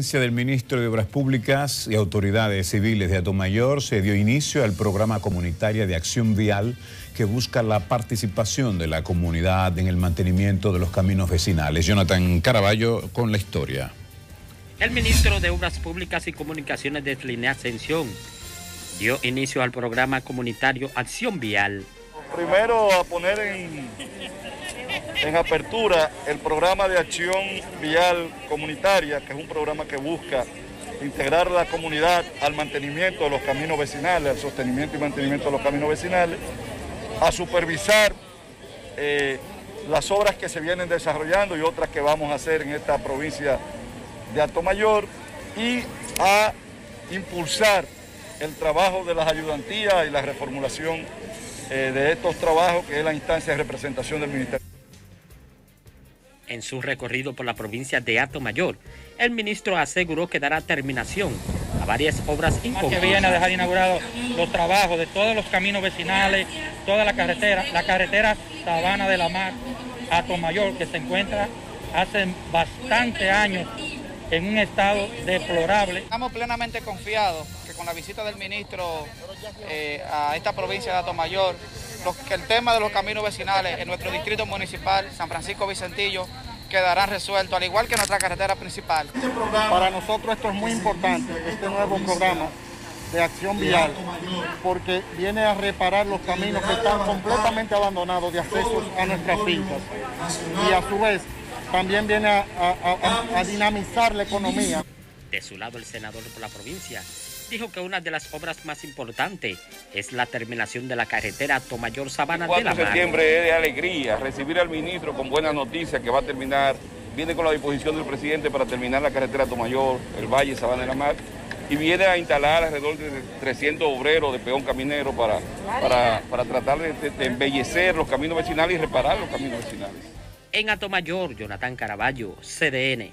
Del ministro de Obras Públicas y autoridades civiles de Hato Mayor se dio inicio al programa comunitario de acción vial que busca la participación de la comunidad en el mantenimiento de los caminos vecinales. Jonathan Caraballo con la historia. El ministro de Obras Públicas y Comunicaciones de Telinea Ascensión dio inicio al programa comunitario acción vial. Primero a poner en apertura el programa de acción vial comunitaria, que es un programa que busca integrar la comunidad al mantenimiento de los caminos vecinales, al sostenimiento y mantenimiento de los caminos vecinales, a supervisar las obras que se vienen desarrollando y otras que vamos a hacer en esta provincia de Hato Mayor, y a impulsar el trabajo de las ayudantías y la reformulación de estos trabajos, que es la instancia de representación del Ministerio. En su recorrido por la provincia de Hato Mayor, el ministro aseguró que dará terminación a varias obras inconclusas. Que viene a dejar inaugurados los trabajos de todos los caminos vecinales, toda la carretera Sabana de la Mar, Hato Mayor, que se encuentra hace bastantes años en un estado deplorable. Estamos plenamente confiados que con la visita del ministro a esta provincia de Hato Mayor, que el tema de los caminos vecinales en nuestro distrito municipal, San Francisco Vicentillo, quedará resuelto, al igual que nuestra carretera principal. Para nosotros esto es muy importante, este nuevo programa de acción vial, porque viene a reparar los caminos que están completamente abandonados de acceso a nuestras fincas, y a su vez también viene a dinamizar la economía. De su lado, el senador por la provincia dijo que una de las obras más importantes es la terminación de la carretera Hato Mayor Sabana de la Mar. El 4 de septiembre es de alegría recibir al ministro con buenas noticias que va a terminar, viene con la disposición del presidente para terminar la carretera Hato Mayor, el Valle Sabana de la Mar, y viene a instalar alrededor de 300 obreros de peón caminero para tratar de embellecer los caminos vecinales y reparar los caminos vecinales. En Hato Mayor, Jonathan Caraballo, CDN.